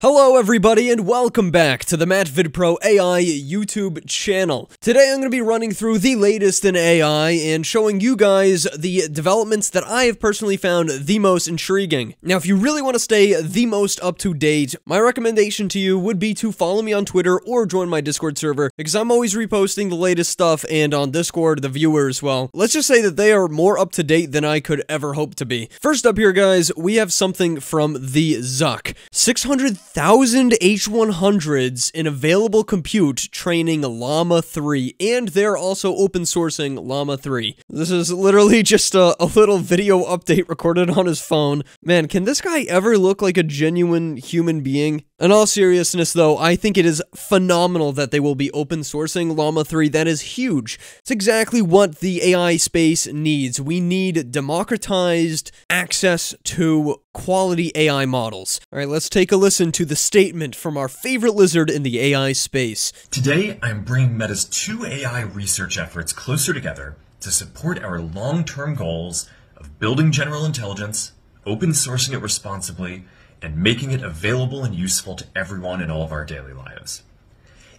Hello everybody and welcome back to the Matt Vid Pro AI YouTube channel. Today I'm going to be running through the latest in AI and showing you guys the developments that I have personally found the most intriguing. Now if you really want to stay the most up to date, my recommendation to you would be to follow me on Twitter or join my Discord server because I'm always reposting the latest stuff, and on Discord the viewers, well, let's just say that they are more up to date than I could ever hope to be. First up here guys, we have something from the Zuck. 600,000 H100s in available compute training Llama 3, and they're also open sourcing Llama 3. This is literally just a little video update recorded on his phone. Man, can this guy ever look like a genuine human being? In all seriousness though, I think it is phenomenal that they will be open sourcing Llama 3. That is huge. It's exactly what the AI space needs. We need democratized access to quality AI models. All right, let's take a listen to the statement from our favorite lizard in the AI space. Today, I'm bringing Meta's two AI research efforts closer together to support our long-term goals of building general intelligence, open sourcing it responsibly, and making it available and useful to everyone in all of our daily lives.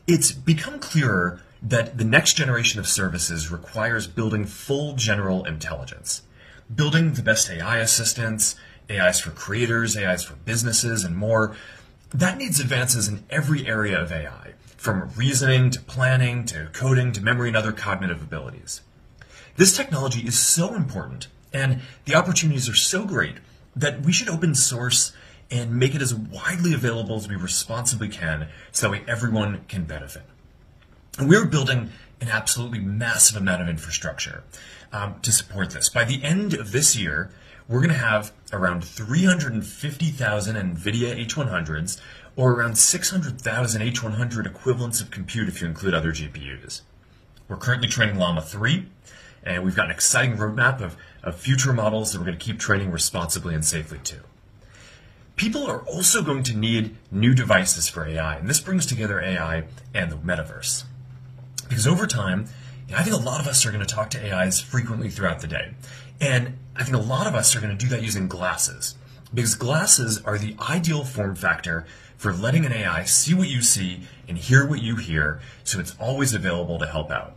It's become clearer that the next generation of services requires building full general intelligence, building the best AI assistants, AIs for creators, AIs for businesses, and more. That needs advances in every area of AI, from reasoning to planning to coding to memory and other cognitive abilities. This technology is so important, and the opportunities are so great, that we should open source and make it as widely available as we responsibly can so that way everyone can benefit. And we're building an absolutely massive amount of infrastructure to support this. By the end of this year, we're going to have around 350,000 NVIDIA H100s, or around 600,000 H100 equivalents of compute if you include other GPUs. We're currently training Llama 3, and we've got an exciting roadmap of future models that we're going to keep training responsibly and safely too. People are also going to need new devices for AI, and this brings together AI and the metaverse. Because over time, I think a lot of us are going to talk to AIs frequently throughout the day. And I think a lot of us are going to do that using glasses, because glasses are the ideal form factor for letting an AI see what you see and hear what you hear, so it's always available to help out.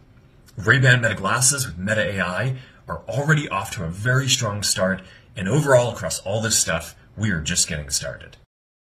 Ray-Ban Meta glasses with Meta AI are already off to a very strong start, and overall across all this stuff, we are just getting started.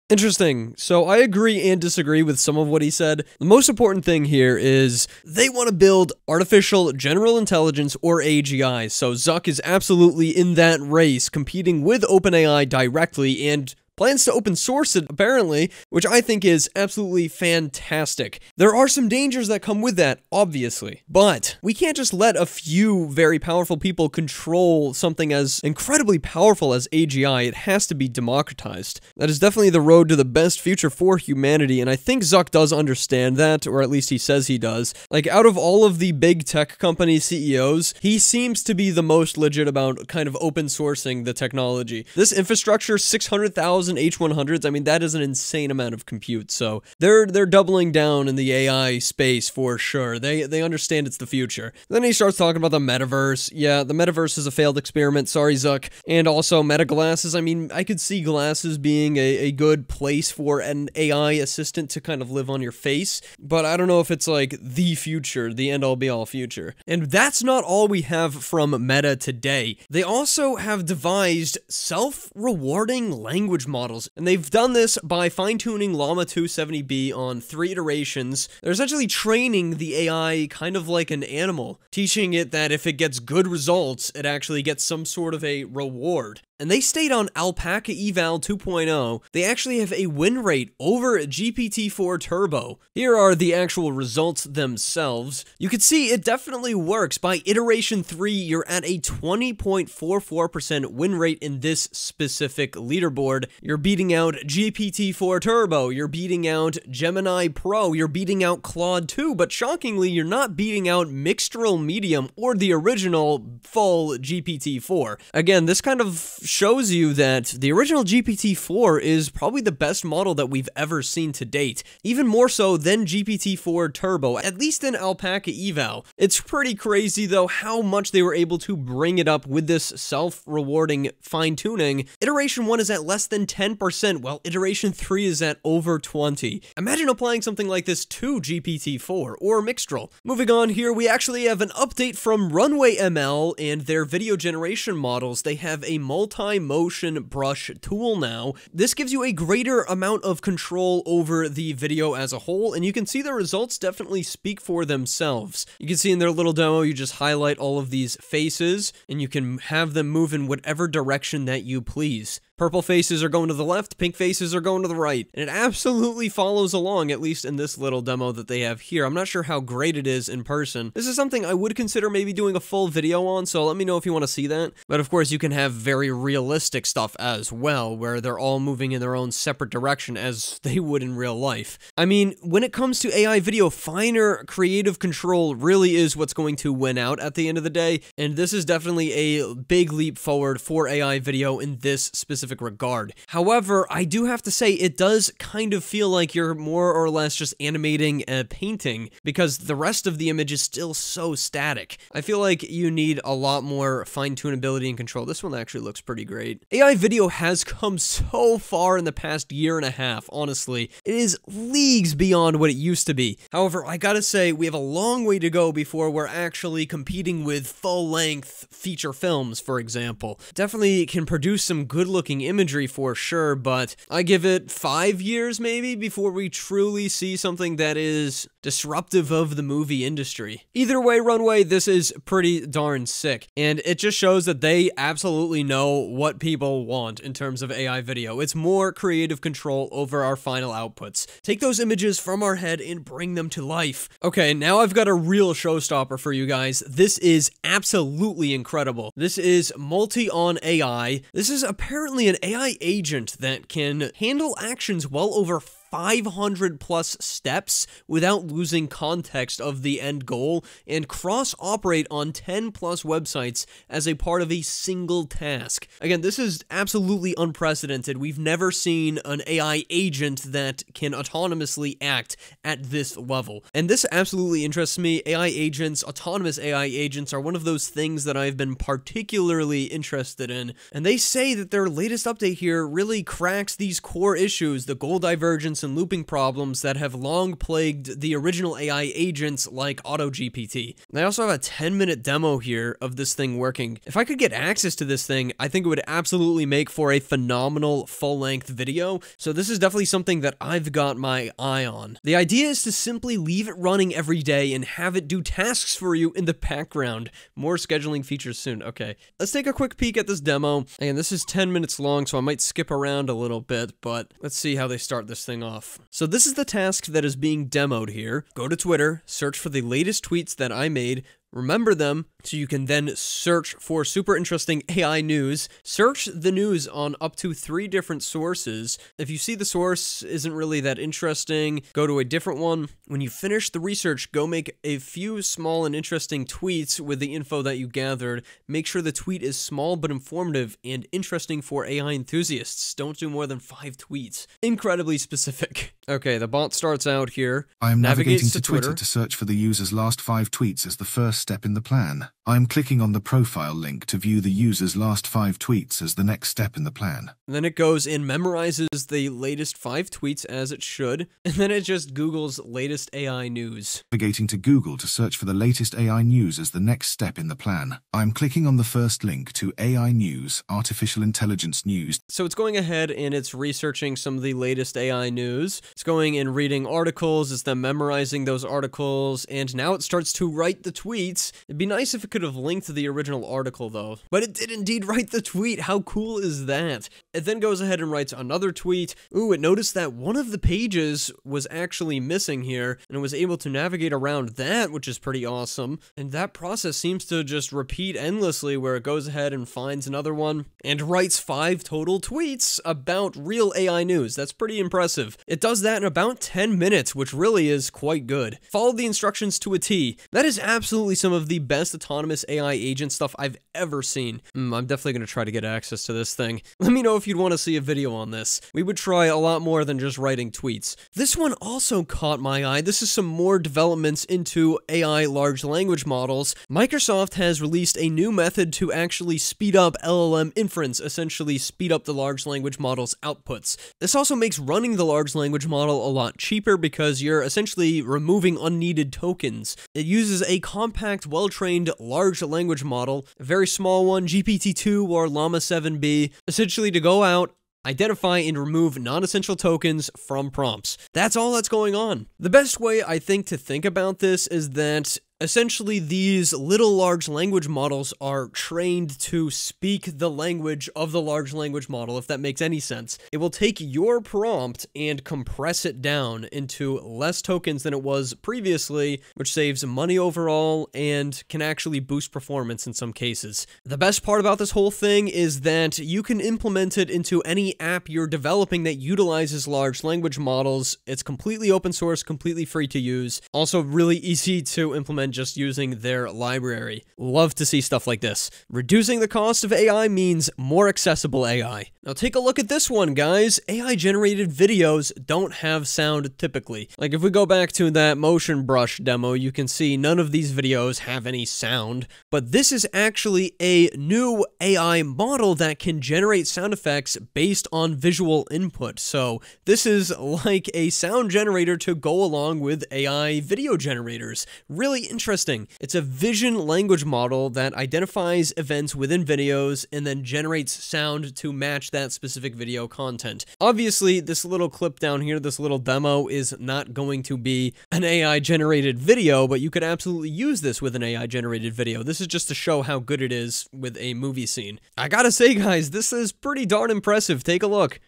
Interesting. So I agree and disagree with some of what he said. The most important thing here is they want to build artificial general intelligence, or AGI. So Zuck is absolutely in that race, competing with OpenAI directly, and plans to open source it, apparently, which I think is absolutely fantastic. There are some dangers that come with that, obviously, but we can't just let a few very powerful people control something as incredibly powerful as AGI. It has to be democratized. That is definitely the road to the best future for humanity, and I think Zuck does understand that, or at least he says he does. Like, out of all of the big tech company CEOs, he seems to be the most legit about kind of open sourcing the technology. This infrastructure, 600,000 H100s, I mean, that is an insane amount of compute, so they're doubling down in the AI space for sure. They understand it's the future. Then he starts talking about the metaverse. Yeah, the metaverse is a failed experiment, sorry Zuck. And also Meta glasses. I mean, I could see glasses being a good place for an AI assistant to kind of live on your face, but I don't know if it's like the future, the end all be all future. And that's not all we have from Meta today. They also have devised self-rewarding language models, and they've done this by fine-tuning Llama 270B on 3 iterations. They're essentially training the AI kind of like an animal, teaching it that if it gets good results, it actually gets some sort of a reward. And they stayed on Alpaca Eval 2.0. They actually have a win rate over GPT-4 Turbo. Here are the actual results themselves. You can see it definitely works. By iteration 3, you're at a 20.44% win rate in this specific leaderboard. You're beating out GPT-4 Turbo. You're beating out Gemini Pro. You're beating out Claude 2. But shockingly, you're not beating out Mixtral Medium or the original full GPT-4. Again, this kind of shows you that the original GPT-4 is probably the best model that we've ever seen to date, even more so than GPT-4 Turbo, at least in Alpaca Eval. It's pretty crazy though how much they were able to bring it up with this self-rewarding fine-tuning. Iteration 1 is at less than 10%, while iteration 3 is at over 20. Imagine applying something like this to GPT-4 or Mixtral. Moving on here, we actually have an update from Runway ML and their video generation models. They have a multi-motion brush tool now. This gives you a greater amount of control over the video as a whole, and you can see the results definitely speak for themselves. You can see in their little demo, you just highlight all of these faces, and you can have them move in whatever direction that you please. Purple faces are going to the left, pink faces are going to the right, and it absolutely follows along, at least in this little demo that they have here. I'm not sure how great it is in person. This is something I would consider maybe doing a full video on, so let me know if you want to see that. But of course, you can have very realistic stuff as well, where they're all moving in their own separate direction as they would in real life. I mean, when it comes to AI video, finer creative control really is what's going to win out at the end of the day, and this is definitely a big leap forward for AI video in this specific regard. However, I do have to say it does kind of feel like you're more or less just animating a painting because the rest of the image is still so static. I feel like you need a lot more fine-tunability and control. This one actually looks pretty great. AI video has come so far in the past year and a half, honestly. It is leagues beyond what it used to be. However, I gotta say we have a long way to go before we're actually competing with full-length feature films, for example. Definitely can produce some good-looking imagery for sure, but I give it 5 years maybe before we truly see something that is disruptive of the movie industry. Either way, Runway, this is pretty darn sick, and it just shows that they absolutely know what people want in terms of AI video. It's more creative control over our final outputs. Take those images from our head and bring them to life. Okay, now I've got a real showstopper for you guys. This is absolutely incredible. This is Multi-on AI. This is apparently an AI agent that can handle actions well over 500 plus steps without losing context of the end goal and cross-operate on 10 plus websites as a part of a single task. Again, this is absolutely unprecedented. We've never seen an AI agent that can autonomously act at this level. And this absolutely interests me. AI agents, autonomous AI agents are one of those things that I've been particularly interested in. And they say that their latest update here really cracks these core issues, the goal divergence and looping problems that have long plagued the original AI agents like AutoGPT. And I also have a 10-minute demo here of this thing working. If I could get access to this thing, I think it would absolutely make for a phenomenal full-length video, so this is definitely something that I've got my eye on. The idea is to simply leave it running every day and have it do tasks for you in the background. More scheduling features soon. Okay, let's take a quick peek at this demo, and this is 10 minutes long, so I might skip around a little bit, but let's see how they start this thing off. So this is the task that is being demoed here. Go to Twitter, search for the latest tweets that I made, remember them, so you can then search for super interesting AI news. Search the news on up to 3 different sources. If you see the source isn't really that interesting, go to a different one. When you finish the research, go make a few small and interesting tweets with the info that you gathered. Make sure the tweet is small but informative and interesting for AI enthusiasts. Don't do more than 5 tweets. Incredibly specific. Okay, the bot starts out here. I am navigating to Twitter to search for the user's last 5 tweets as the first step in the plan. I'm clicking on the profile link to view the user's last 5 tweets as the next step in the plan. And then it goes and memorizes the latest 5 tweets as it should, and then it just Googles latest AI news. Navigating to Google to search for the latest AI news as the next step in the plan. I'm clicking on the first link to AI news, artificial intelligence news. So it's going ahead and it's researching some of the latest AI news. It's going and reading articles, it's then memorizing those articles, and now it starts to write the tweet. It'd be nice if it could have linked the original article though, but it did indeed write the tweet. How cool is that? It then goes ahead and writes another tweet. Ooh, it noticed that one of the pages was actually missing here, and it was able to navigate around that, which is pretty awesome. And that process seems to just repeat endlessly, where it goes ahead and finds another one and writes 5 total tweets about real AI news. That's pretty impressive. It does does that in about 10 minutes, which really is quite good. Followed the instructions to a T. That is absolutely some of the best autonomous AI agent stuff I've ever seen. I'm definitely going to try to get access to this thing. Let me know if you'd want to see a video on this. We would try a lot more than just writing tweets. This one also caught my eye. This is some more developments into AI large language models. Microsoft has released a new method to actually speed up LLM inference, essentially speed up the large language model's outputs. This also makes running the large language model a lot cheaper because you're essentially removing unneeded tokens. It uses a compact, well-trained large language model, a very small one, GPT-2 or Llama 7B, essentially to go out, identify and remove non-essential tokens from prompts. That's all that's going on. The best way I think to think about this is that essentially, these little large language models are trained to speak the language of the large language model, if that makes any sense. It will take your prompt and compress it down into less tokens than it was previously, which saves money overall and can actually boost performance in some cases. The best part about this whole thing is that you can implement it into any app you're developing that utilizes large language models. It's completely open source, completely free to use, also really easy to implement just using their library. Love to see stuff like this. Reducing the cost of AI means more accessible AI. Now take a look at this one, guys. AI generated videos don't have sound typically. Like if we go back to that motion brush demo, you can see none of these videos have any sound, but this is actually a new AI model that can generate sound effects based on visual input. So this is like a sound generator to go along with AI video generators. Really interesting. It's a vision language model that identifies events within videos and then generates sound to match that specific video content. Obviously, this little clip down here, this little demo is not going to be an AI-generated video, but you could absolutely use this with an AI-generated video. This is just to show how good it is with a movie scene. I gotta say, guys, this is pretty darn impressive. Take a look.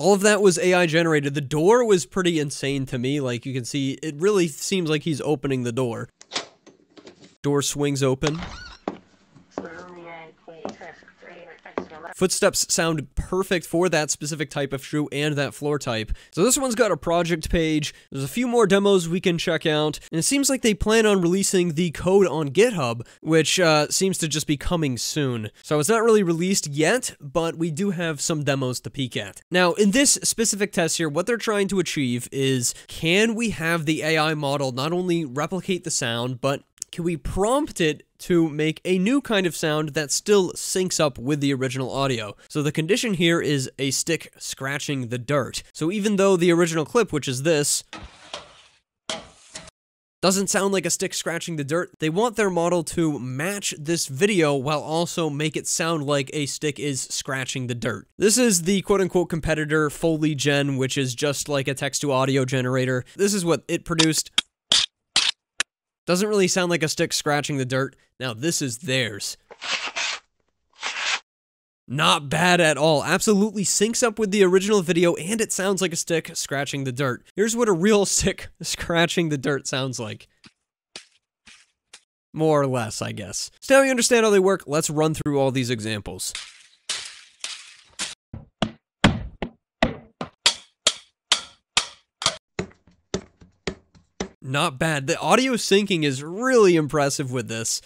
All of that was AI generated. The door was pretty insane to me. Like you can see, it really seems like he's opening the door. Door swings open. Footsteps sound perfect for that specific type of shoe and that floor type. So this one's got a project page. There's a few more demos we can check out. And it seems like they plan on releasing the code on GitHub, which seems to just be coming soon. So it's not really released yet, but we do have some demos to peek at. Now, in this specific test here, what they're trying to achieve is, can we have the AI model not only replicate the sound, but can we prompt it to make a new kind of sound that still syncs up with the original audio? So the condition here is a stick scratching the dirt. So even though the original clip, which is this, doesn't sound like a stick scratching the dirt, they want their model to match this video while also make it sound like a stick is scratching the dirt. This is the quote-unquote competitor Foley Gen, which is just like a text-to-audio generator. This is what it produced. Doesn't really sound like a stick scratching the dirt. Now this is theirs. Not bad at all. Absolutely syncs up with the original video and it sounds like a stick scratching the dirt. Here's what a real stick scratching the dirt sounds like. More or less, I guess. So now you understand how they work. Let's run through all these examples. Not bad. The audio syncing is really impressive with this.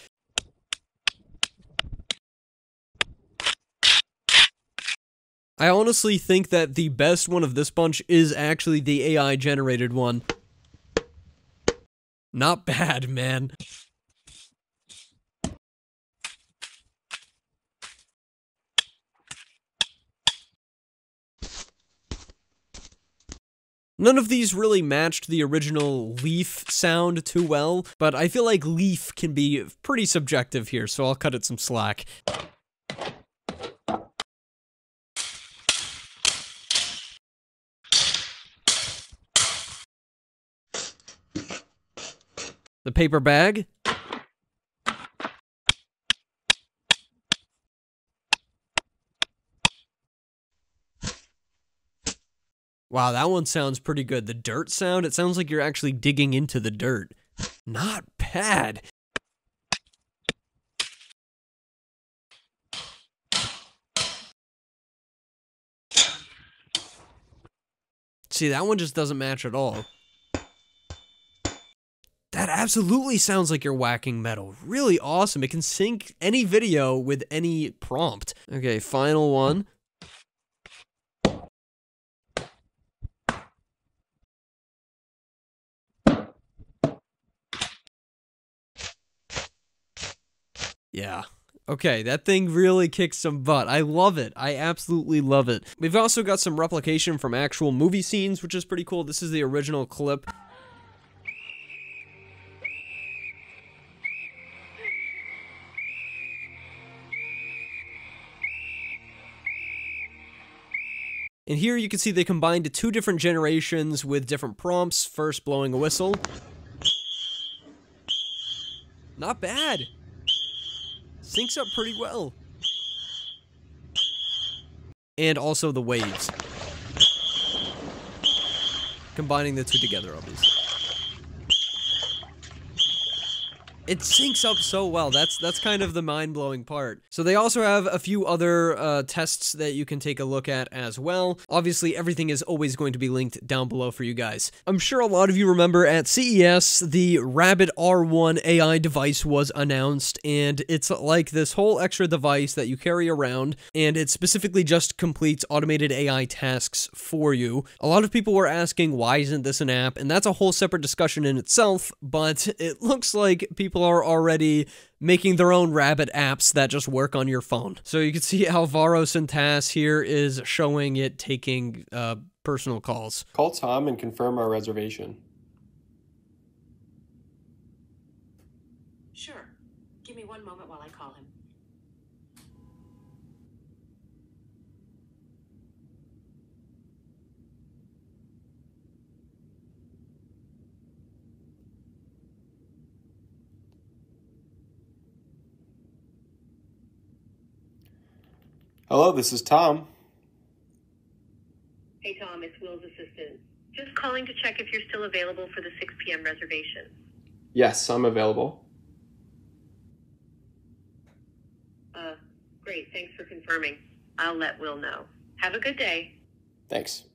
I honestly think that the best one of this bunch is actually the AI-generated one. Not bad, man. None of these really matched the original leaf sound too well, but I feel like leaf can be pretty subjective here, so I'll cut it some slack. The paper bag. Wow, that one sounds pretty good. The dirt sound, it sounds like you're actually digging into the dirt. Not bad. See, that one just doesn't match at all. That absolutely sounds like you're whacking metal. Really awesome. It can sync any video with any prompt. Okay, final one. Yeah. Okay, that thing really kicks some butt. I love it. I absolutely love it. We've also got some replication from actual movie scenes, which is pretty cool. This is the original clip. And here you can see they combined the two different generations with different prompts. First, blowing a whistle. Not bad. Syncs up pretty well. And also the waves. Combining the two together, obviously. It syncs up so well. That's kind of the mind-blowing part. So they also have a few other tests that you can take a look at as well. Obviously, everything is always going to be linked down below for you guys. I'm sure a lot of you remember at CES, the Rabbit R1 AI device was announced, and it's like this whole extra device that you carry around, and it specifically just completes automated AI tasks for you. A lot of people were asking, why isn't this an app? And that's a whole separate discussion in itself, but it looks like people are already making their own Rabbit apps that just work on your phone. So you can see Alvaro Sintas here is showing it taking personal calls. Call Tom and confirm our reservation. Sure. Give me one moment while I call him. Hello, this is Tom. Hey, Tom, it's Will's assistant. Just calling to check if you're still available for the 6 p.m. reservation. Yes, I'm available. Great. Thanks for confirming. I'll let Will know. Have a good day. Thanks.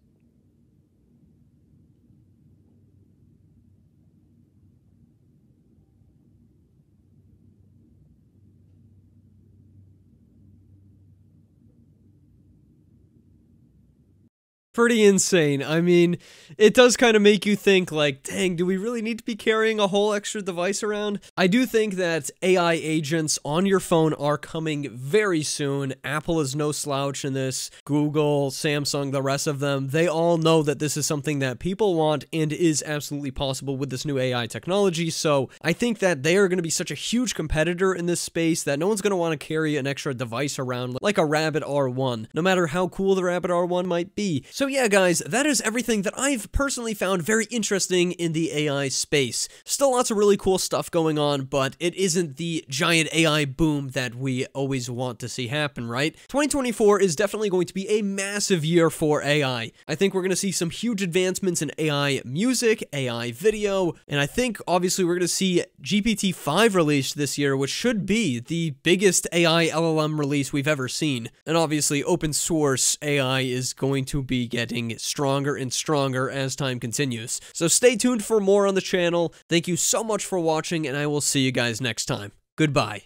Pretty insane. I mean, it does kind of make you think like, dang, do we really need to be carrying a whole extra device around? I do think that AI agents on your phone are coming very soon. Apple is no slouch in this. Google, Samsung, the rest of them, they all know that this is something that people want and is absolutely possible with this new AI technology. So I think that they are going to be such a huge competitor in this space that no one's going to want to carry an extra device around like a Rabbit R1, no matter how cool the Rabbit R1 might be. So yeah, guys, that is everything that I've personally found very interesting in the AI space. Still lots of really cool stuff going on, but it isn't the giant AI boom that we always want to see happen, right? 2024 is definitely going to be a massive year for AI. I think we're going to see some huge advancements in AI music, AI video, and I think, obviously, we're going to see GPT-5 released this year, which should be the biggest AI LLM release we've ever seen. And obviously, open source AI is going to be getting stronger and stronger as time continues. So stay tuned for more on the channel. Thank you so much for watching, and I will see you guys next time. Goodbye.